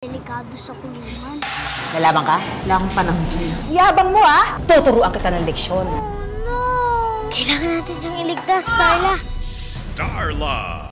Delikado sa kulungan. Nalaban ka? Wala akong panahon sa'yo. Yabang mo, ha? Tuturuan kita ng leksyon. Oh, no! Kailangan natin siyang iligtas, Starla. Starla!